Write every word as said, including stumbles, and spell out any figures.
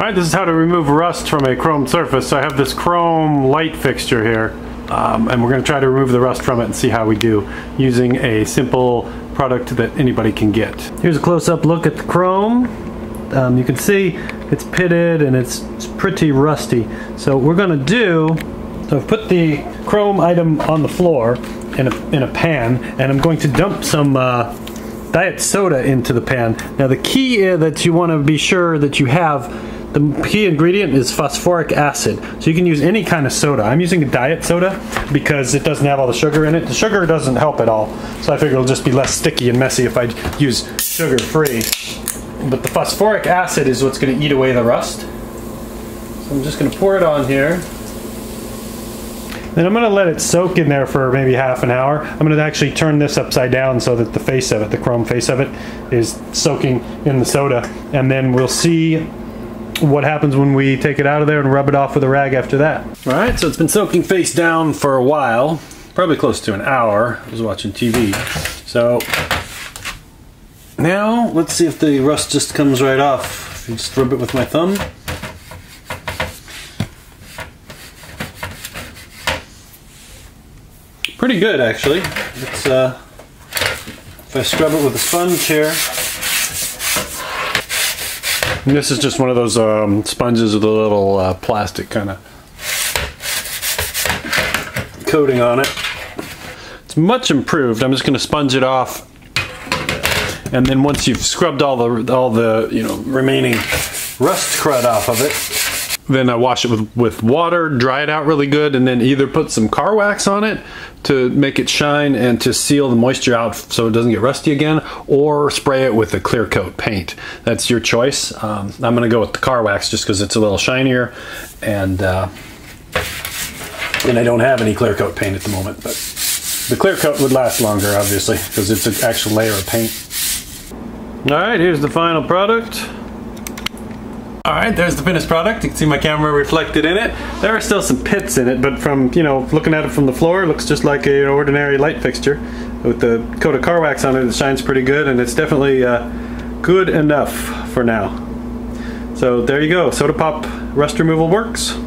Alright, this is how to remove rust from a chrome surface. So I have this chrome light fixture here, um, and we're going to try to remove the rust from it and see how we do using a simple product that anybody can get. Here's a close-up look at the chrome. Um, you can see it's pitted and it's, it's pretty rusty. So what we're going to do, so I've put the chrome item on the floor in a, in a pan, and I'm going to dump some uh, diet soda into the pan. Now the key that you want to be sure that you have, the key ingredient is phosphoric acid. So you can use any kind of soda. I'm using a diet soda because it doesn't have all the sugar in it. The sugar doesn't help at all. So I figure it'll just be less sticky and messy if I use sugar-free. But the phosphoric acid is what's gonna eat away the rust. So I'm just gonna pour it on here. Then I'm gonna let it soak in there for maybe half an hour. I'm gonna actually turn this upside down so that the face of it, the chrome face of it, is soaking in the soda. And then we'll see what happens when we take it out of there and rub it off with a rag after that. All right, so it's been soaking face down for a while, probably close to an hour. I was watching T V. So now let's see if the rust just comes right off. I just rub it with my thumb. Pretty good, actually. It's, uh, if I scrub it with a sponge here, and this is just one of those um, sponges with a little uh, plastic kind of coating on it. It's much improved. I'm just going to sponge it off, and then once you've scrubbed all the all the you know remaining rust crud off of it, then I wash it with with water, dry it out really good, and then either put some car wax on it to make it shine and to seal the moisture out so it doesn't get rusty again, or spray it with a clear coat paint. That's your choice. Um, I'm gonna go with the car wax just because it's a little shinier, and uh, and I don't have any clear coat paint at the moment. But the clear coat would last longer, obviously, because it's an actual layer of paint. All right, here's the final product. All right, there's the finished product. You can see my camera reflected in it. There are still some pits in it, but from, you know, looking at it from the floor, it looks just like an ordinary light fixture. With the coat of car wax on it, it shines pretty good, and it's definitely uh, good enough for now. So there you go. Soda Pop Rust Removal Works.